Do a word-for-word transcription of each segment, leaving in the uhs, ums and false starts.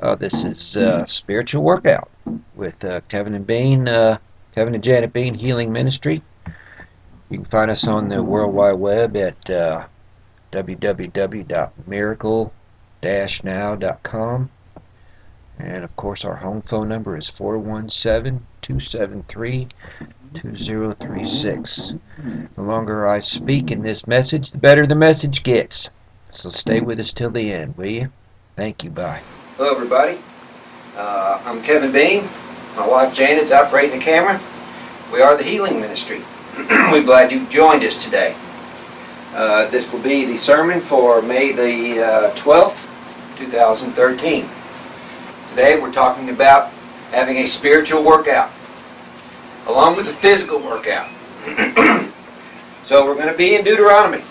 Uh, this is uh, Spiritual Workout with uh, Kevin and Bean, uh, Kevin and Janet Bean Healing Ministry. You can find us on the World Wide Web at uh, w w w dot miracle dash now dot com, and of course our home phone number is four one seven, two seven three, two zero three six. The longer I speak in this message, the better the message gets. So stay with us till the end, will you? Thank you. Bye. Hello, everybody. Uh, I'm Kevin Bean. My wife Janet's operating the camera. We are the Healing Ministry. We're glad you joined us today. Uh, this will be the sermon for May the uh, twelfth, two thousand thirteen. Today we're talking about having a spiritual workout along with a physical workout. So we're going to be in Deuteronomy.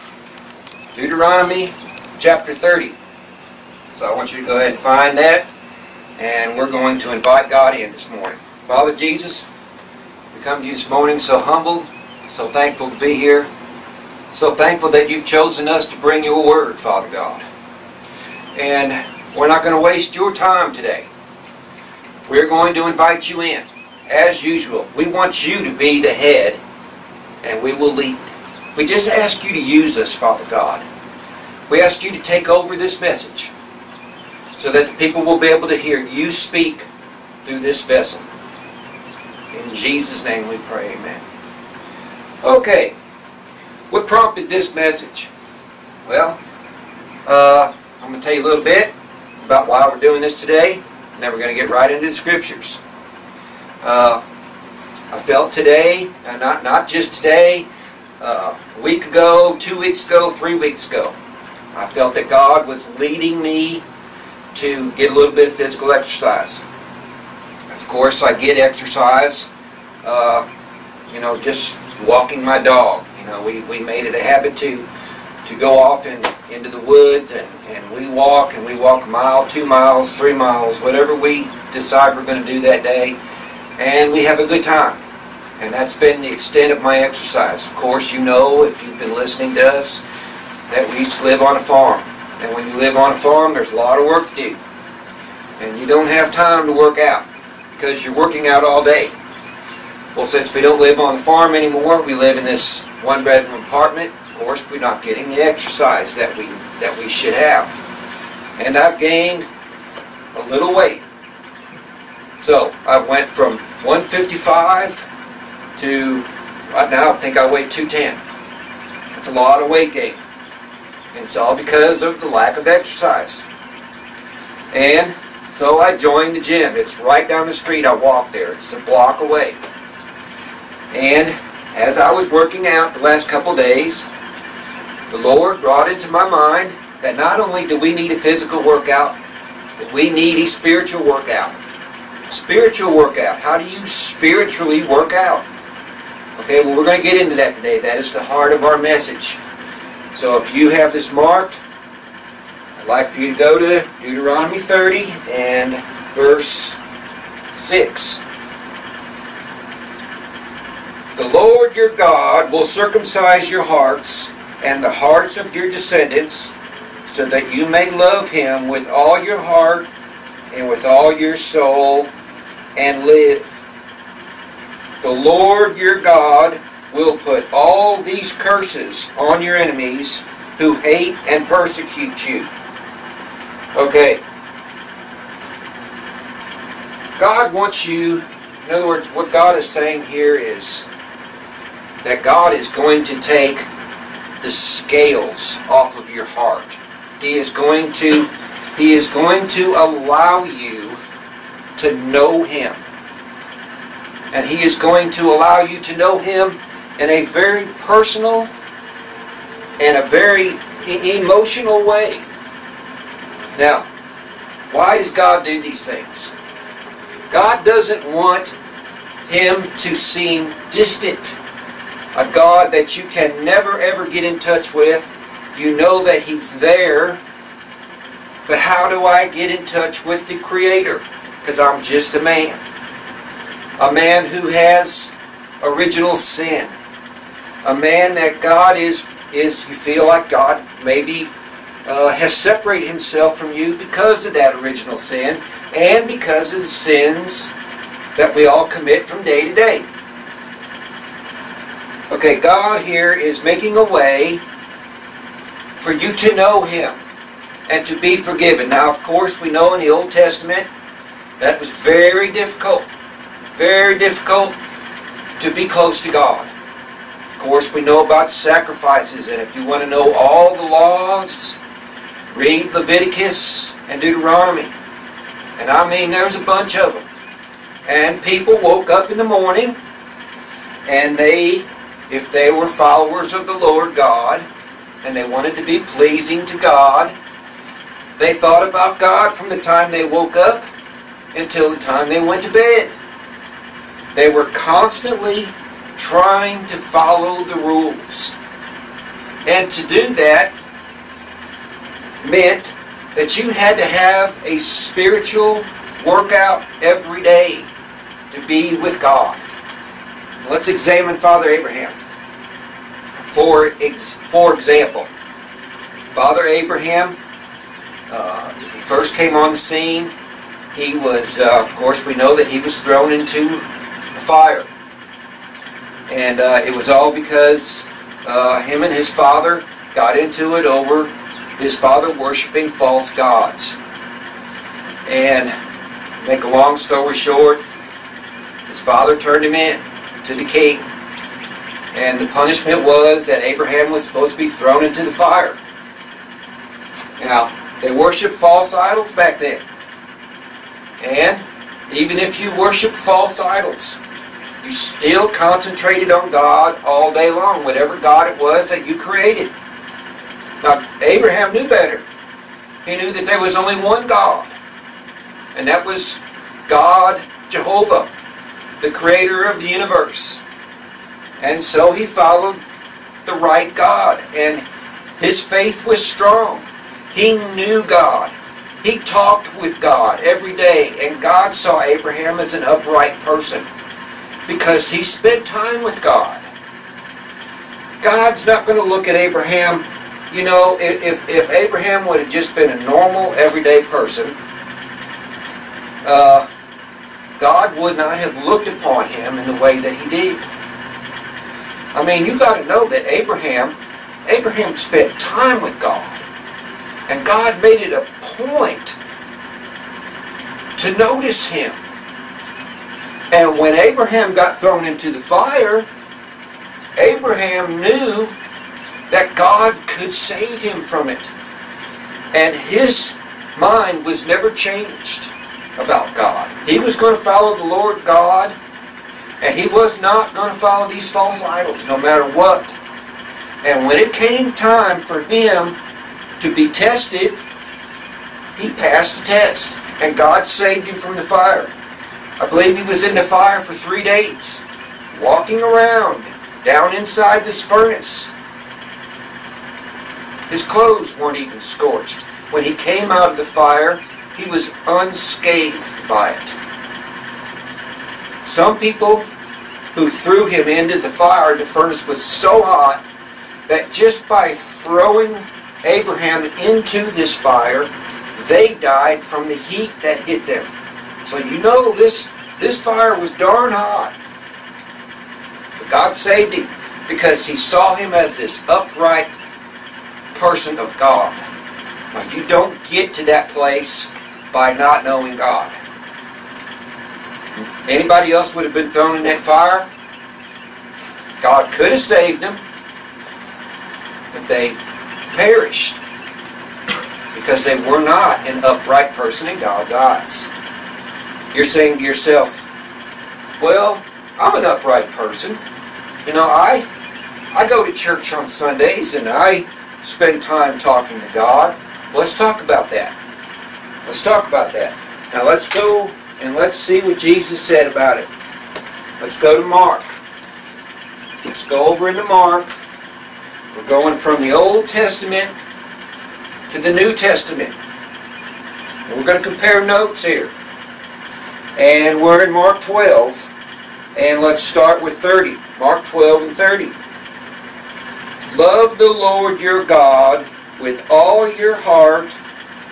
Deuteronomy chapter thirty. So I want you to go ahead and find that, and we're going to invite God in this morning. Father Jesus, we come to you this morning so humbled, so thankful to be here, so thankful that you've chosen us to bring your word, Father God. And we're not going to waste your time today. We're going to invite you in, as usual. We want you to be the head, and we will lead. We just ask you to use us, Father God. We ask you to take over this message, so that the people will be able to hear you speak through this vessel. In Jesus' name we pray, amen. Okay, what prompted this message? Well, uh, I'm going to tell you a little bit about why we're doing this today, and then we're going to get right into the scriptures. Uh, I felt today, not, not just today, uh, a week ago, two weeks ago, three weeks ago, I felt that God was leading me to get a little bit of physical exercise. Of course, I get exercise, uh, you know, just walking my dog. You know, we, we made it a habit to to go off in, into the woods, and, and we walk, and we walk a mile, two miles, three miles, whatever we decide we're going to do that day, and we have a good time. And that's been the extent of my exercise. Of course, you know, if you've been listening to us, that we used to live on a farm. And when you live on a farm, there's a lot of work to do. And you don't have time to work out because you're working out all day. Well, since we don't live on the farm anymore, we live in this one-bedroom apartment. Of course, we're not getting the exercise that we, that we should have. And I've gained a little weight. So I went from one fifty-five to, right now, I think I weigh two ten. That's a lot of weight gain. And it's all because of the lack of exercise. And so I joined the gym. It's right down the street. I walk there. It's a block away. And as I was working out the last couple days, the Lord brought into my mind that not only do we need a physical workout, but we need a spiritual workout. Spiritual workout. How do you spiritually work out? Okay, well, we're going to get into that today. That is the heart of our message. So if you have this marked, I'd like for you to go to Deuteronomy thirty and verse six. The Lord your God will circumcise your hearts and the hearts of your descendants, so that you may love him with all your heart and with all your soul and live. The Lord your God will put all these curses on your enemies who hate and persecute you. Okay. God wants you, in other words, what God is saying here is that God is going to take the scales off of your heart. He is going to, He is going to allow you to know Him. And He is going to allow you to know Him in a very personal and a very emotional way. Now, why does God do these things? God doesn't want Him to seem distant. A God that you can never ever get in touch with. You know that He's there. But how do I get in touch with the Creator? Because I'm just a man. A man who has original sin. A man that God is, is you feel like God maybe uh, has separated himself from you because of that original sin and because of the sins that we all commit from day to day. Okay, God here is making a way for you to know Him and to be forgiven. Now, of course, we know in the Old Testament that was very difficult. Very difficult to be close to God. Of course, we know about sacrifices, and if you want to know all the laws, read Leviticus and Deuteronomy. And I mean, there's a bunch of them. And people woke up in the morning, and they, if they were followers of the Lord God, and they wanted to be pleasing to God, they thought about God from the time they woke up until the time they went to bed. They were constantly trying to follow the rules. And to do that meant that you had to have a spiritual workout every day to be with God. Let's examine Father Abraham. For, ex for example, Father Abraham, uh, he first came on the scene. He was, uh, of course, we know that he was thrown into a fire. And uh, it was all because uh, him and his father got into it over his father worshiping false gods. And make a long story short, his father turned him in to the king. And the punishment was that Abraham was supposed to be thrown into the fire. Now, they worshiped false idols back then. And even if you worship false idols, you still concentrated on God all day long, whatever God it was that you created. Now, Abraham knew better. He knew that there was only one God. And that was God, Jehovah, the creator of the universe. And so he followed the right God, and his faith was strong. He knew God. He talked with God every day, and God saw Abraham as an upright person because he spent time with God. God's not going to look at Abraham, you know, if, if Abraham would have just been a normal, everyday person, uh, God would not have looked upon him in the way that he did. I mean, you got to know that Abraham, Abraham spent time with God. And God made it a point to notice him. And when Abraham got thrown into the fire, Abraham knew that God could save him from it. And his mind was never changed about God. He was going to follow the Lord God. And he was not going to follow these false idols, no matter what. And when it came time for him to be tested, he passed the test. And God saved him from the fire. I believe he was in the fire for three days, walking around, down inside this furnace. His clothes weren't even scorched. When he came out of the fire, he was unscathed by it. Some people who threw him into the fire, the furnace was so hot that just by throwing Abraham into this fire, they died from the heat that hit them. So you know this, this fire was darn hot. But God saved him because he saw him as this upright person of God. Now you don't get to that place by not knowing God. Anybody else would have been thrown in that fire. God could have saved them, but they perished because they were not an upright person in God's eyes. You're saying to yourself, well, I'm an upright person. You know, I, I go to church on Sundays and I spend time talking to God. Let's talk about that. Let's talk about that. Now let's go and let's see what Jesus said about it. Let's go to Mark. Let's go over into Mark. We're going from the Old Testament to the New Testament. We're going to compare notes here. And we're in Mark twelve. And let's start with thirty. Mark twelve and thirty. Love the Lord your God with all your heart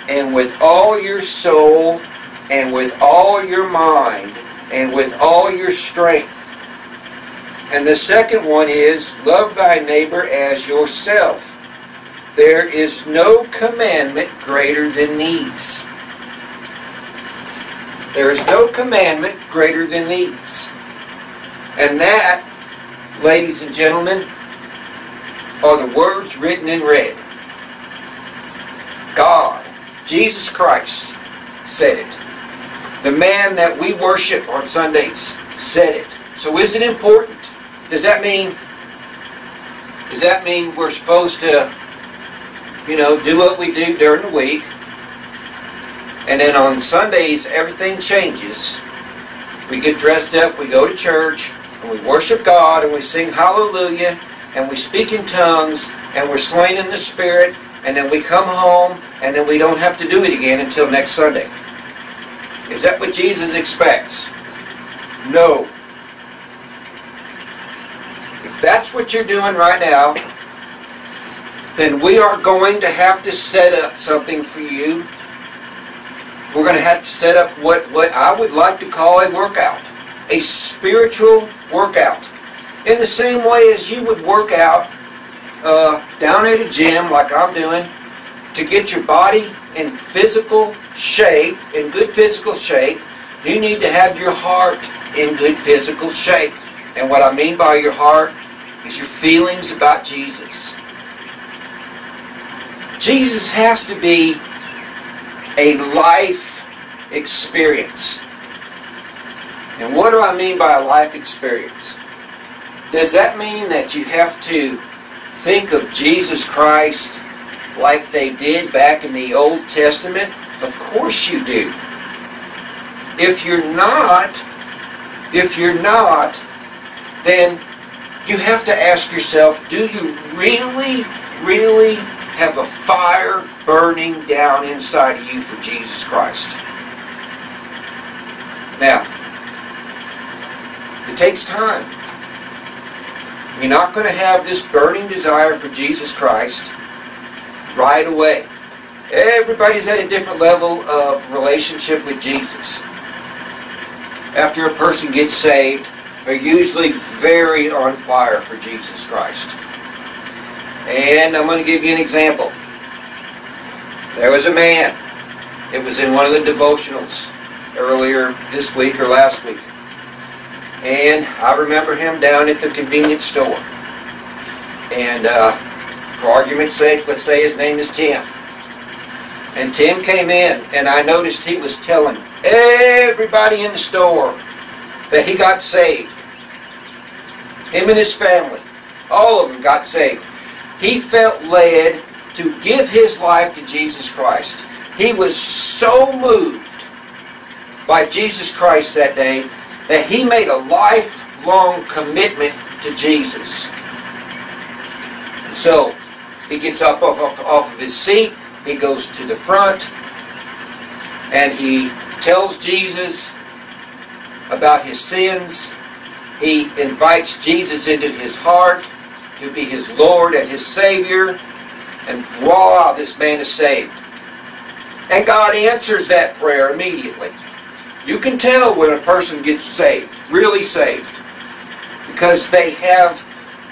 and with all your soul and with all your mind and with all your strength. And the second one is, love thy neighbor as yourself. There is no commandment greater than these. There is no commandment greater than these. And that, ladies and gentlemen, are the words written in red. God, Jesus Christ, said it. The man that we worship on Sundays said it. So is it important? Does that mean, does that mean we're supposed to, you know, do what we do during the week, and then on Sundays everything changes? We get dressed up, we go to church, and we worship God, and we sing hallelujah, and we speak in tongues, and we're slain in the Spirit, and then we come home, and then we don't have to do it again until next Sunday. Is that what Jesus expects? No. If that's what you're doing right now, then we are going to have to set up something for you. We're going to have to set up what, what I would like to call a workout. A spiritual workout. In the same way as you would work out uh, down at a gym like I'm doing to get your body in physical shape, in good physical shape, you need to have your heart in good physical shape. And what I mean by your heart is your feelings about Jesus. Jesus has to be a life experience. And what do I mean by a life experience? Does that mean that you have to think of Jesus Christ like they did back in the Old Testament? Of course you do. If you're not, if you're not, then you have to ask yourself, do you really, really have a fire burning down inside of you for Jesus Christ? Now, it takes time. You're not going to have this burning desire for Jesus Christ right away. Everybody's at a different level of relationship with Jesus. After a person gets saved, they're usually very on fire for Jesus Christ. And I'm going to give you an example. There was a man. It was in one of the devotionals earlier this week or last week. And I remember him down at the convenience store. And uh, for argument's sake, let's say his name is Tim. And Tim came in, and I noticed he was telling everybody in the store that he got saved. Him and his family. All of them got saved. He felt led to give his life to Jesus Christ. He was so moved by Jesus Christ that day that he made a lifelong commitment to Jesus. So he gets up off, off, off of his seat, he goes to the front, and he tells Jesus about his sins. He invites Jesus into his heart to be his Lord and his Savior, and voila, this man is saved. And God answers that prayer immediately. You can tell when a person gets saved, really saved, because they have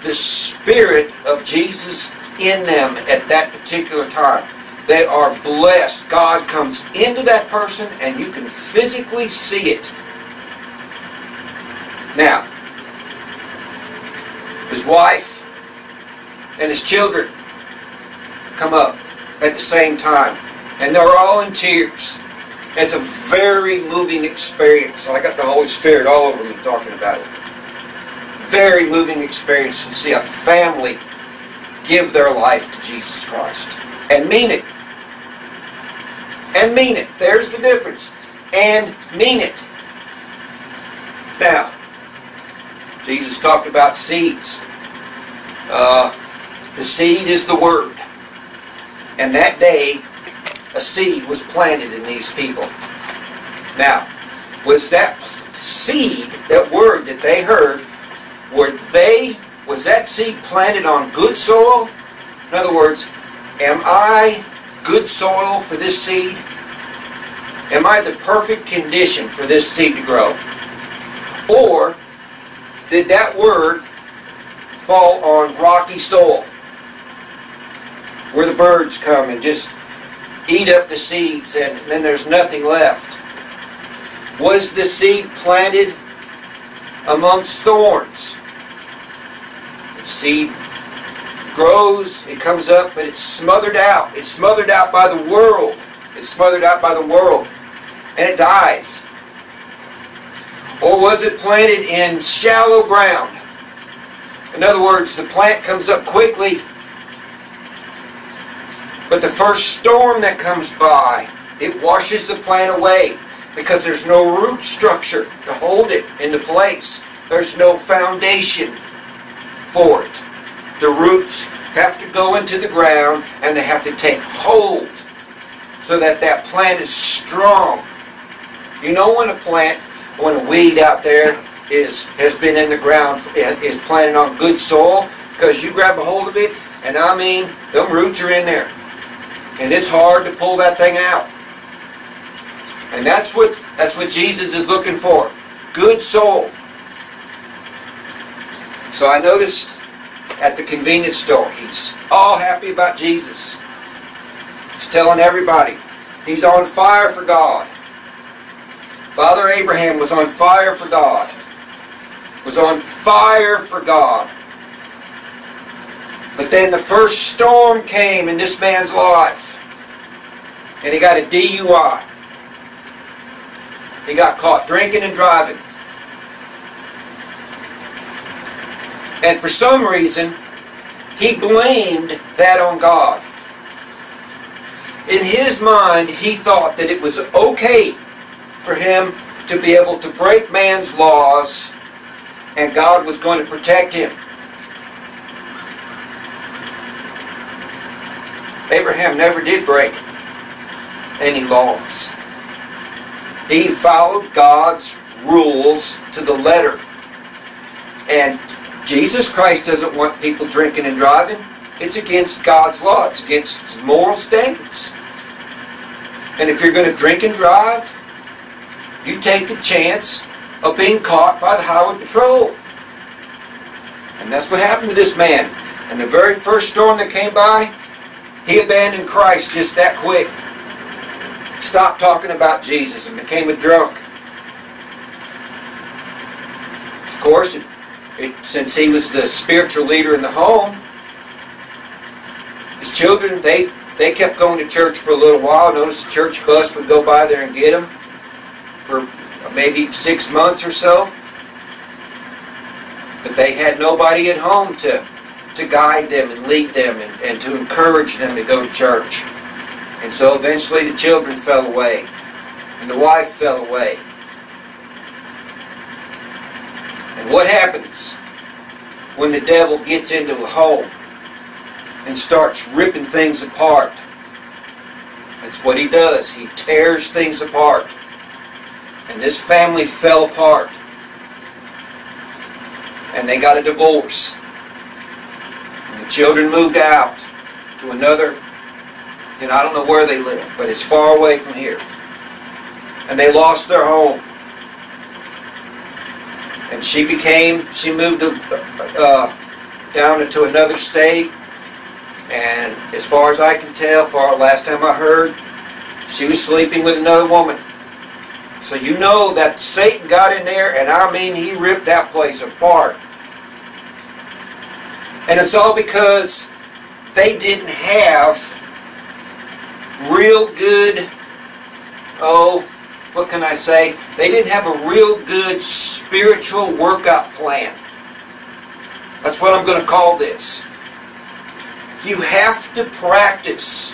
the Spirit of Jesus in them at that particular time. They are blessed. God comes into that person, and you can physically see it. Now, his wife and his children come up at the same time, and they're all in tears. It's a very moving experience. I got the Holy Spirit all over me talking about it. Very moving experience to see a family give their life to Jesus Christ and mean it. And mean it. There's the difference. And mean it. Now, Jesus talked about seeds. Uh, The seed is the Word. And that day, a seed was planted in these people. Now, was that seed, that word that they heard, were they, was that seed planted on good soil? In other words, Am I good soil for this seed? Am I the perfect condition for this seed to grow? Or did that word fall on rocky soil, where the birds come and just eat up the seeds and then there's nothing left? Was the seed planted amongst thorns? The seed grows, it comes up, but it's smothered out. It's smothered out by the world. It's smothered out by the world, and it dies. Or was it planted in shallow ground? In other words, the plant comes up quickly, but the first storm that comes by, it washes the plant away because there's no root structure to hold it into place. There's no foundation for it. The roots have to go into the ground and they have to take hold so that that plant is strong. You know when a plant, when a weed out there is has been in the ground, is planted on good soil, because you grab a hold of it, and I mean, them roots are in there. And it's hard to pull that thing out. And that's what that's what Jesus is looking for. Good soul. So I noticed at the convenience store, he's all happy about Jesus. He's telling everybody he's on fire for God. Father Abraham was on fire for God. Was on fire for God. But then the first storm came in this man's life, and he got a D U I. He got caught drinking and driving. And for some reason, he blamed that on God. In his mind, he thought that it was okay for him to be able to break man's laws, and God was going to protect him. Abraham never did break any laws. He followed God's rules to the letter. And Jesus Christ doesn't want people drinking and driving. It's against God's law. It's against His moral standards. And if you're going to drink and drive, you take the chance of being caught by the highway patrol. And that's what happened to this man. And the very first storm that came by, he abandoned Christ just that quick. Stopped talking about Jesus and became a drunk. Of course, it, it, since he was the spiritual leader in the home, his children, they, they kept going to church for a little while. Notice the church bus would go by there and get them for maybe six months or so. But they had nobody at home to to guide them and lead them and, and to encourage them to go to church. And so eventually the children fell away and the wife fell away. And what happens when the devil gets into a hole and starts ripping things apart? That's what he does. He tears things apart. And this family fell apart. And they got a divorce. The children moved out to another, and I don't know where they live, but it's far away from here. And they lost their home. And she became, she moved to, uh, down into another state, and as far as I can tell, far last time I heard, she was sleeping with another woman. So you know that Satan got in there, and I mean he ripped that place apart. And it's all because they didn't have real good, oh, what can I say? They didn't have a real good spiritual workout plan. That's what I'm going to call this. You have to practice.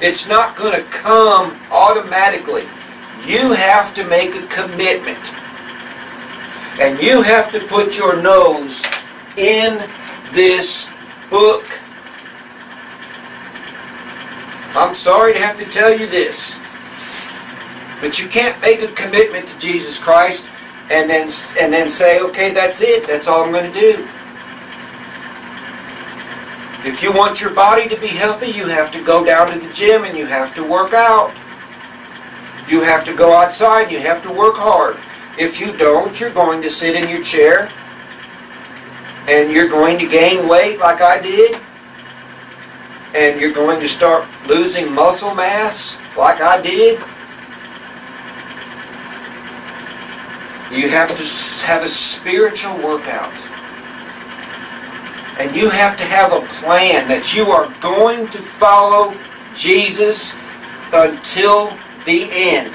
It's not going to come automatically. You have to make a commitment. And you have to put your nose in this book. I'm sorry to have to tell you this, but you can't make a commitment to Jesus Christ and then and then say, okay, that's it, that's all I'm going to do. If you want your body to be healthy, you have to go down to the gym and you have to work out. You have to go outside and you have to work hard. If you don't, you're going to sit in your chair and you're going to gain weight like I did, and you're going to start losing muscle mass like I did. You have to have a spiritual workout. And you have to have a plan that you are going to follow Jesus until the end.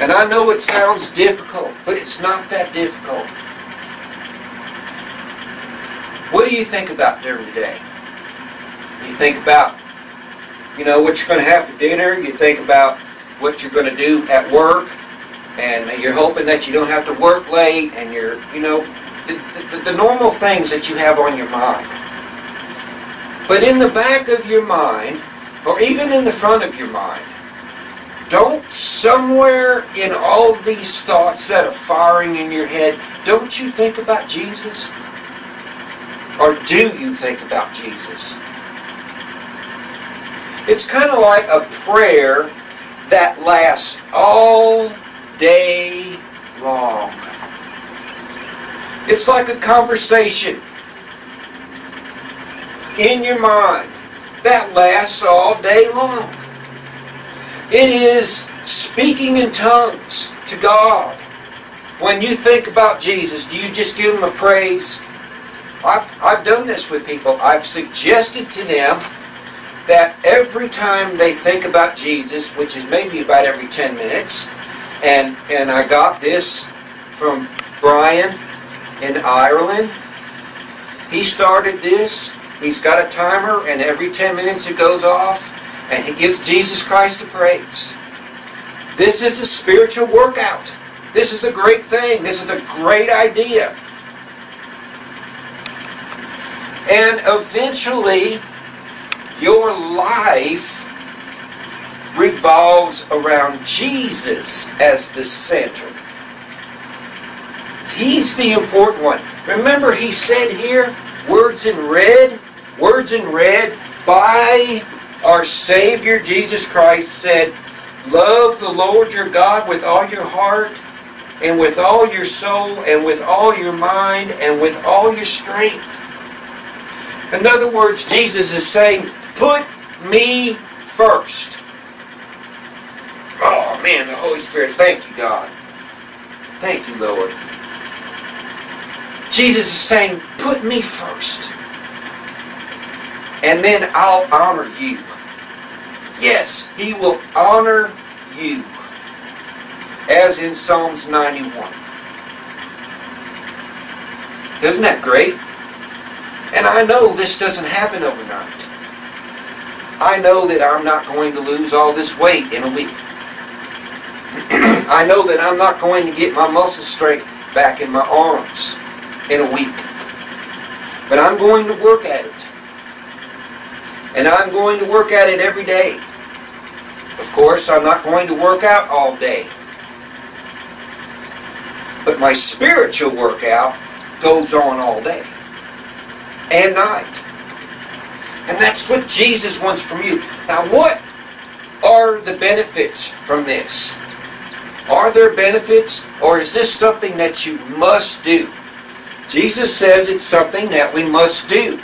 And I know it sounds difficult, but it's not that difficult. What do you think about during the day? You think about, you know, what you're going to have for dinner. You think about what you're going to do at work. And you're hoping that you don't have to work late, and you're, you know, the, the, the normal things that you have on your mind. But in the back of your mind, or even in the front of your mind, don't somewhere in all these thoughts that are firing in your head, don't you think about Jesus? Or do you think about Jesus? It's kind of like a prayer that lasts all day long. It's like a conversation in your mind that lasts all day long. It is speaking in tongues to God. When you think about Jesus, do you just give Him a praise? I've, I've done this with people. I've suggested to them that every time they think about Jesus, which is maybe about every ten minutes, And, and I got this from Brian in Ireland. He started this. He's got a timer, and every ten minutes it goes off, and he gives Jesus Christ a praise. This is a spiritual workout. This is a great thing. This is a great idea. And eventually, your life revolves around Jesus as the center. He's the important one. Remember, he said here, words in red, words in red, by our Savior Jesus Christ said, love the Lord your God with all your heart, and with all your soul, and with all your mind, and with all your strength. In other words, Jesus is saying, put me first. Oh, man, the Holy Spirit. Thank you, God. Thank you, Lord. Jesus is saying, put me first. And then I'll honor you. Yes, He will honor you. As in Psalms ninety-one. Isn't that great? And I know this doesn't happen overnight. I know that I'm not going to lose all this weight in a week. I know that I'm not going to get my muscle strength back in my arms in a week. But I'm going to work at it. And I'm going to work at it every day. Of course, I'm not going to work out all day. But my spiritual workout goes on all day and night. And that's what Jesus wants from you. Now, what are the benefits from this? Are there benefits, or is this something that you must do? Jesus says it's something that we must do.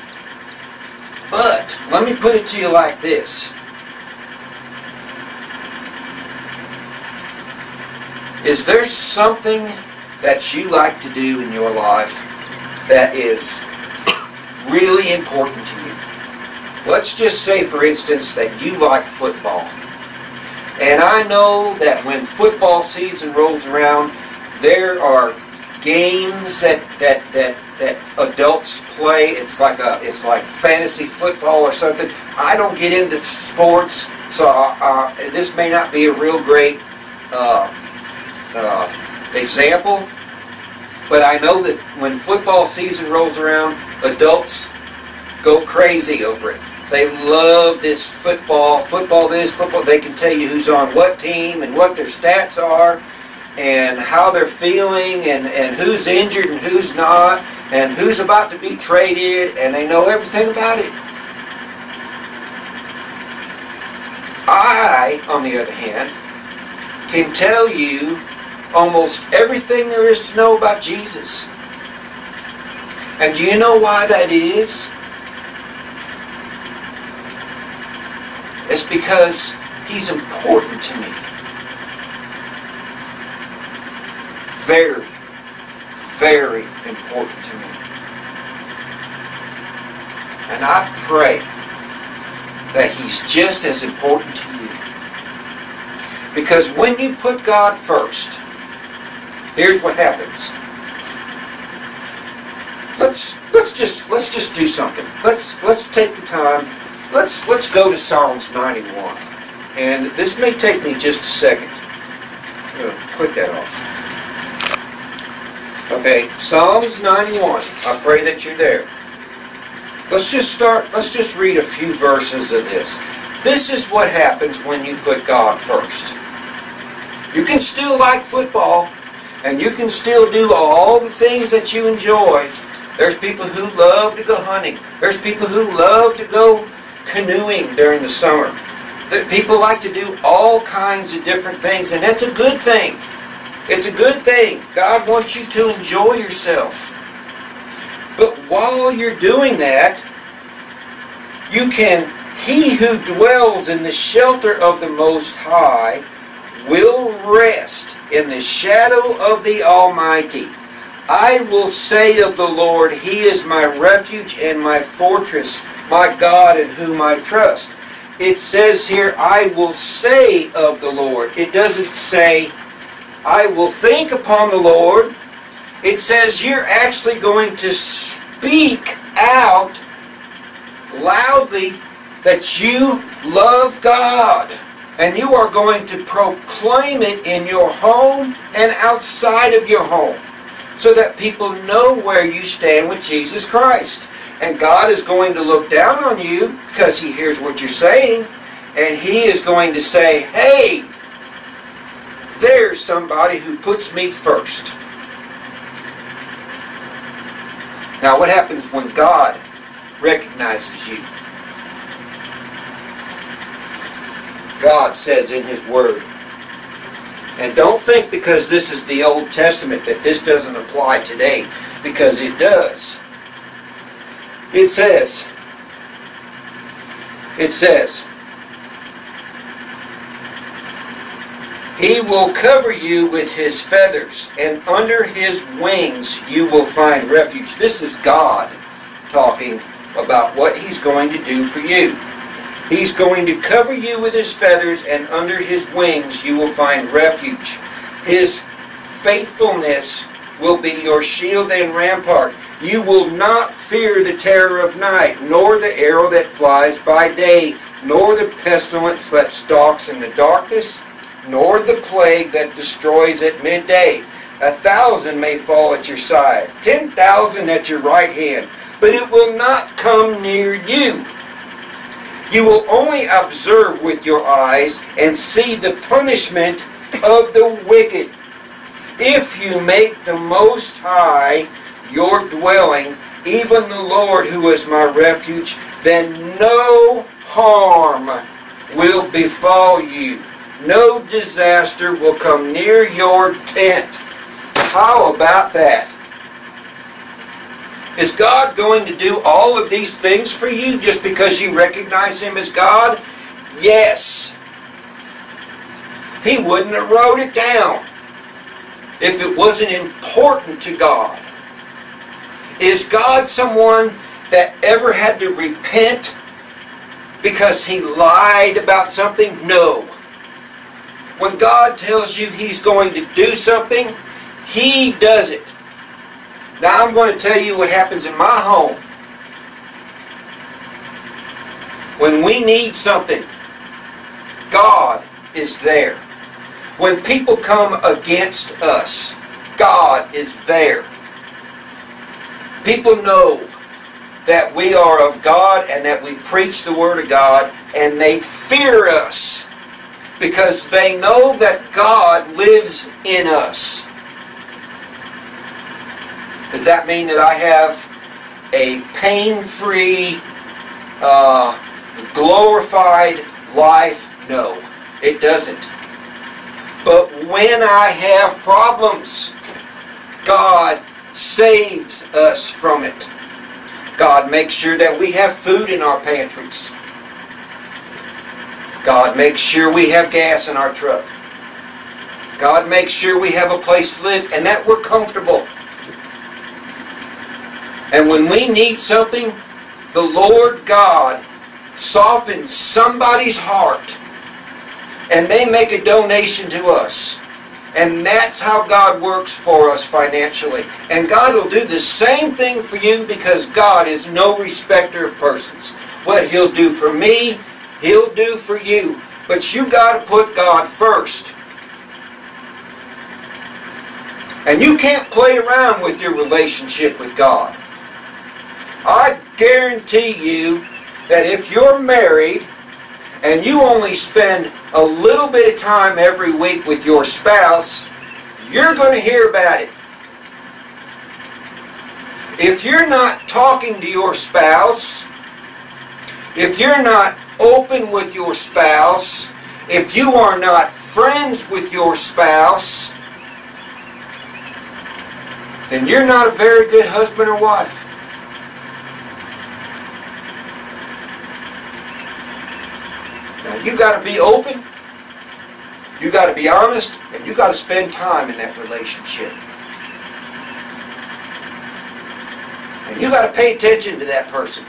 But let me put it to you like this. Is there something that you like to do in your life that is really important to you? Let's just say, for instance, that you like football. And I know that when football season rolls around, there are games that that that that adults play. It's like a it's like fantasy football or something. I don't get into sports, so uh, this may not be a real great uh, uh, example. But I know that when football season rolls around, adults go crazy over it. They love this football, football this, football. They can tell you who's on what team and what their stats are. and how they're feeling, and, and who's injured and who's not, and who's about to be traded, and they know everything about it. I, on the other hand, can tell you almost everything there is to know about Jesus. And do you know why that is? It's because He's important to me. Very, very important to me. And I pray that He's just as important to you. Because when you put God first, here's what happens. Let's let's just let's just do something. Let's let's take the time. Let's let's go to Psalms ninety-one. And this may take me just a second. Click that off. Okay, Psalms ninety-one. I pray that you're there. Let's just start, let's just read a few verses of this. This is what happens when you put God first. You can still like football, and you can still do all the things that you enjoy. There's people who love to go hunting. There's people who love to go canoeing during the summer. That people like to do all kinds of different things, and that's a good thing. It's a good thing. God wants you to enjoy yourself. But while you're doing that, you can, he who dwells in the shelter of the Most High will rest in the shadow of the Almighty. I will say of the Lord, He is my refuge and my fortress, my God in whom I trust. It says here, I will say of the Lord. It doesn't say, I will think upon the Lord. It says you're actually going to speak out loudly that you love God. And you are going to proclaim it in your home and outside of your home, so that people know where you stand with Jesus Christ. And God is going to look down on you because He hears what you're saying. And He is going to say, hey, there's somebody who puts me first. Now, what happens when God recognizes you? God says in His Word, and don't think because this is the Old Testament that this doesn't apply today, because it does. It says, it says, He will cover you with His feathers, and under His wings you will find refuge. This is God talking about what He's going to do for you. He's going to cover you with His feathers, and under His wings you will find refuge. His faithfulness will be your shield and rampart. You will not fear the terror of night, nor the arrow that flies by day, nor the pestilence that stalks in the darkness, nor the plague that destroys at midday. A thousand may fall at your side, ten thousand at your right hand, but it will not come near you. You will only observe with your eyes and see the punishment of the wicked, if you make the Most High your dwelling, even the Lord who is my refuge, then no harm will befall you. No disaster will come near your tent. How about that? Is God going to do all of these things for you just because you recognize Him as God? Yes. He wouldn't have wrote it down if it wasn't important to God. Is God someone that ever had to repent because He lied about something? No. When God tells you He's going to do something, He does it. Now I'm going to tell you what happens in my home. When we need something, God is there. When people come against us, God is there. People know that we are of God and that we preach the Word of God, and they fear us. because they know that God lives in us. Does that mean that I have a pain-free, uh, glorified life? No, it doesn't. But when I have problems, God saves us from it. God makes sure that we have food in our pantries. God makes sure we have gas in our truck. God makes sure we have a place to live and that we're comfortable. And when we need something, the Lord God softens somebody's heart and they make a donation to us. And that's how God works for us financially. And God will do the same thing for you because God is no respecter of persons. What He'll do for me, He'll do for you. But you got to put God first. And you can't play around with your relationship with God. I guarantee you that if you're married and you only spend a little bit of time every week with your spouse, you're going to hear about it. If you're not talking to your spouse, if you're not open with your spouse, if you are not friends with your spouse, then you're not a very good husband or wife. You got to be open, you got to be honest, and you got to spend time in that relationship. And you got to pay attention to that person.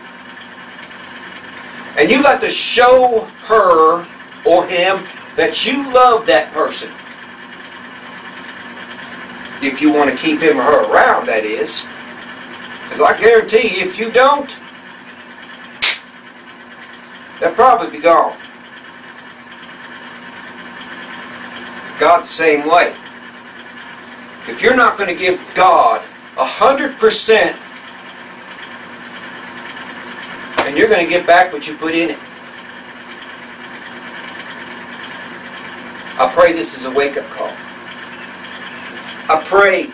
And you got to show her or him that you love that person. If you want to keep him or her around, that is. Because I guarantee you, if you don't, they'll probably be gone. God the same way. If you're not going to give God a hundred percent, and you're going to get back what you put in it. I pray this is a wake-up call. I pray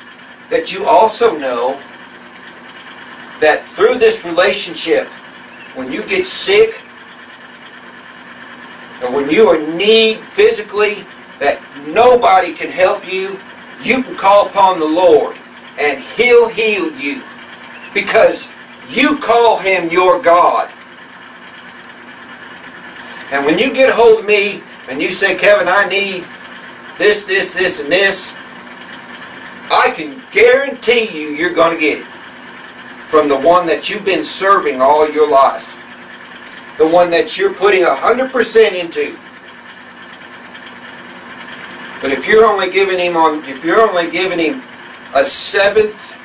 that you also know that through this relationship, when you get sick, or when you are in need physically, that nobody can help you, you can call upon the Lord and He'll heal you because you call Him your God. And when you get a hold of me and you say, Kevin, I need this, this, this, and this, I can guarantee you you're going to get it from the one that you've been serving all your life, the one that you're putting one hundred percent into. But if you're only giving him on, if you're only giving him a seventh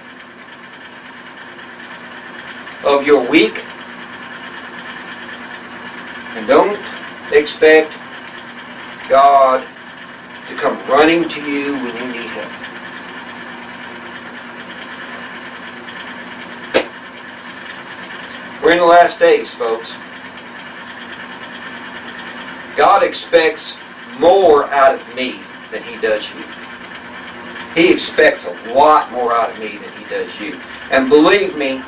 of your week, and don't expect God to come running to you when you need help. We're in the last days, folks. God expects more out of me than He does you. He expects a lot more out of me than He does you. And believe me,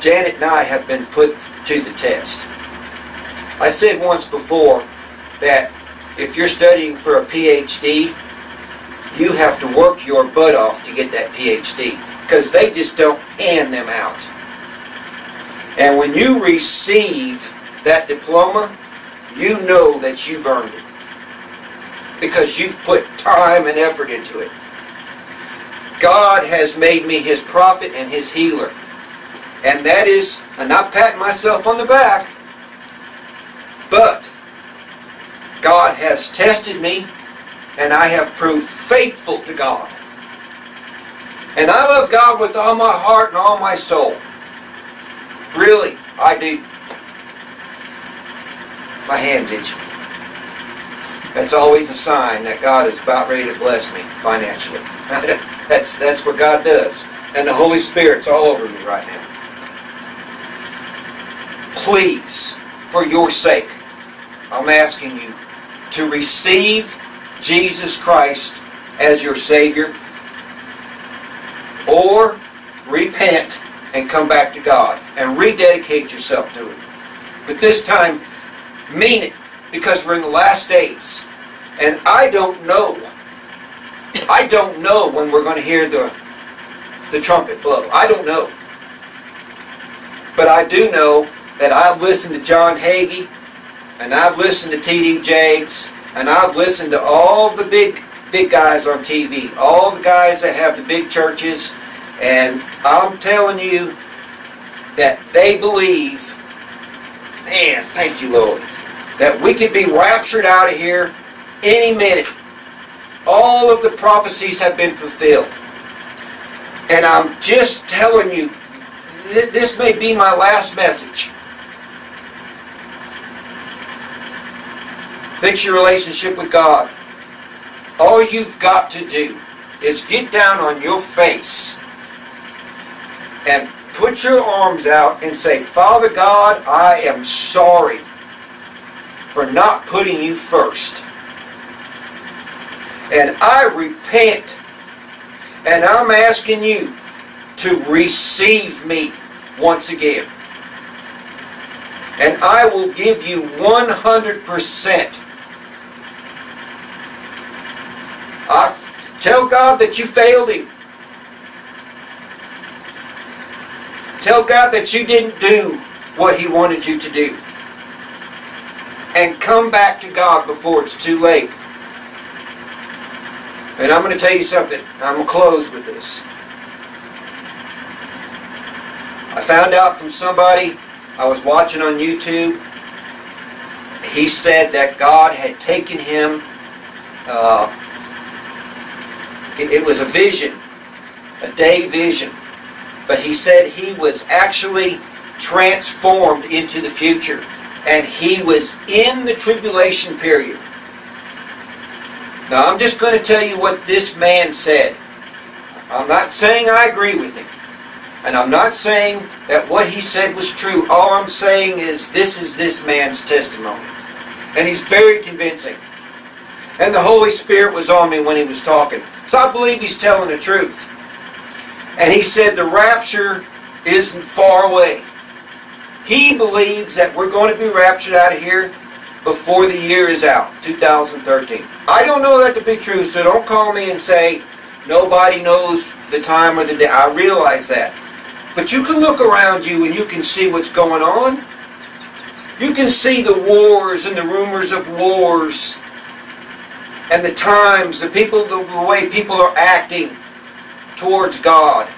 Janet and I have been put to the test. I said once before that if you're studying for a P H D, you have to work your butt off to get that P H D because they just don't hand them out. And when you receive that diploma, you know that you've earned it, because you've put time and effort into it. God has made me His prophet and His healer. And that is, I'm not patting myself on the back, but God has tested me and I have proved faithful to God. And I love God with all my heart and all my soul. Really, I do. My hand's itching. That's always a sign that God is about ready to bless me financially. that's, that's what God does. And the Holy Spirit's all over me right now. Please, for your sake, I'm asking you, to receive Jesus Christ as your Savior, or repent and come back to God and rededicate yourself to Him. But this time, mean it, because we're in the last days. And I don't know, I don't know when we're going to hear the, the trumpet blow. I don't know. But I do know that I've listened to John Hagee, and I've listened to T D Jakes, and I've listened to all the big, big guys on T V, all the guys that have the big churches, and I'm telling you that they believe, man, thank you, Lord, that we could be raptured out of here any minute. All of the prophecies have been fulfilled. And I'm just telling you, th this may be my last message. Fix your relationship with God. All you've got to do is get down on your face and put your arms out and say, Father God, I am sorry for not putting you first. And I repent, and I'm asking you to receive me once again. And I will give you one hundred percent. I tell God that you failed Him. Tell God that you didn't do what He wanted you to do. And come back to God before it's too late. And I'm going to tell you something. I'm going to close with this. I found out from somebody I was watching on YouTube. He said that God had taken him. Uh, it, it was a vision, a day vision. But he said he was actually transformed into the future. And he was in the tribulation period. Now, I'm just going to tell you what this man said. I'm not saying I agree with him. And I'm not saying that what he said was true. All I'm saying is this is this man's testimony. And he's very convincing. And the Holy Spirit was on me when he was talking. So I believe he's telling the truth. And he said the rapture isn't far away. He believes that we're going to be raptured out of here before the year is out, two thousand thirteen. I don't know that to be true, so don't call me and say nobody knows the time or the day. I realize that. But you can look around you and you can see what's going on. You can see the wars and the rumors of wars and the times, the people, the way people are acting towards God.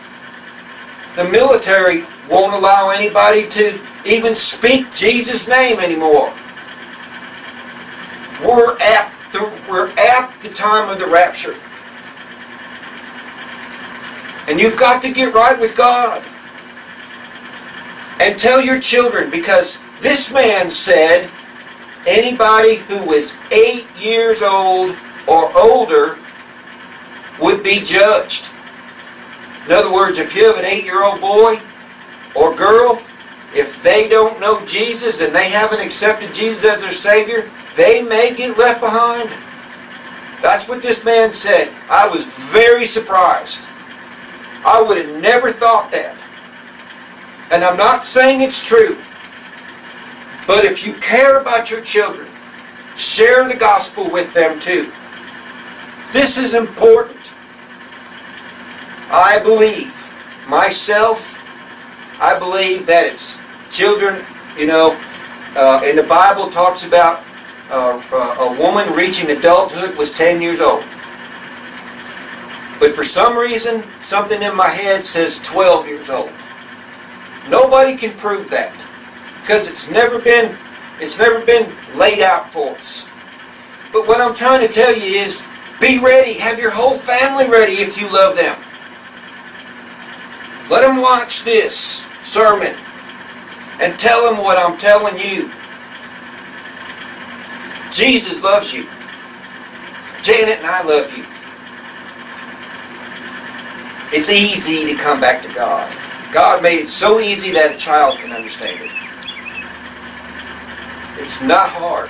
The military won't allow anybody to even speak Jesus' name anymore. We're at, the, we're at the time of the rapture. And you've got to get right with God. And tell your children, because this man said anybody who was eight years old or older would be judged. In other words, if you have an eight-year-old boy or girl, if they don't know Jesus and they haven't accepted Jesus as their Savior, they may get left behind. That's what this man said. I was very surprised. I would have never thought that. And I'm not saying it's true. But if you care about your children, share the gospel with them too. This is important. I believe, myself, I believe that it's children, you know, uh, and the Bible talks about Uh, uh, a woman reaching adulthood was ten years old. But for some reason, something in my head says twelve years old. Nobody can prove that, because it's never been, it's never been laid out for us. But what I'm trying to tell you is, be ready. Have your whole family ready if you love them. Let them watch this sermon and tell them what I'm telling you. Jesus loves you. Janet and I love you. It's easy to come back to God. God made it so easy that a child can understand it. It's not hard.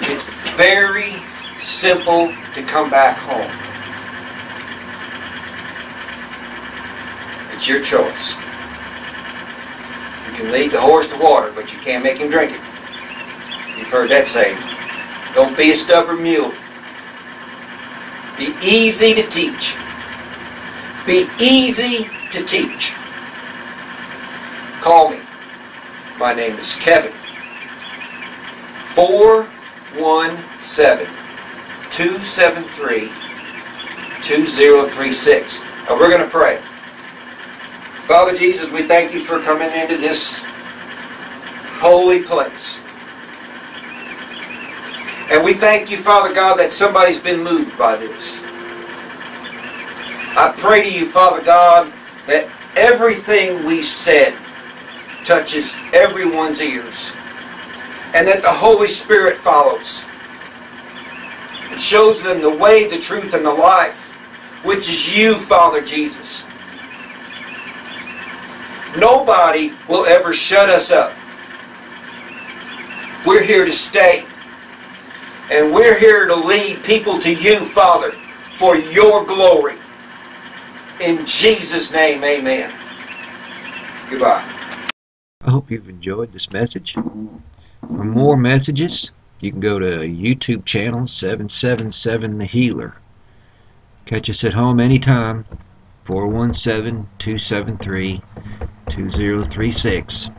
It's very simple to come back home. It's your choice. You can lead the horse to water, but you can't make him drink it. You've heard that saying. Don't be a stubborn mule. Be easy to teach. Be easy to teach. Call me. My name is Kevin. four one seven, two seven three, two zero three six. Now we're going to pray. Father Jesus, we thank you for coming into this holy place. And we thank you, Father God, that somebody's been moved by this. I pray to you, Father God, that everything we said touches everyone's ears, and that the Holy Spirit follows and shows them the way, the truth, and the life, which is you, Father Jesus. Nobody will ever shut us up. We're here to stay, and we're here to lead people to you, Father, for your glory. In Jesus' name, amen. Goodbye. I hope you've enjoyed this message. For more messages, you can go to YouTube channel seven seven seven The Healer. Catch us at home anytime, four one seven, two seven three, two zero three six.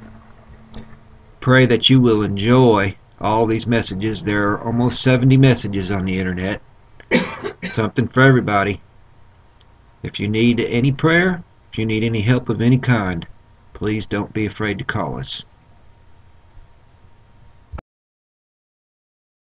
Pray that you will enjoy all these messages. There are almost seventy messages on the internet. Something for everybody. If you need any prayer, if you need any help of any kind, please don't be afraid to call us.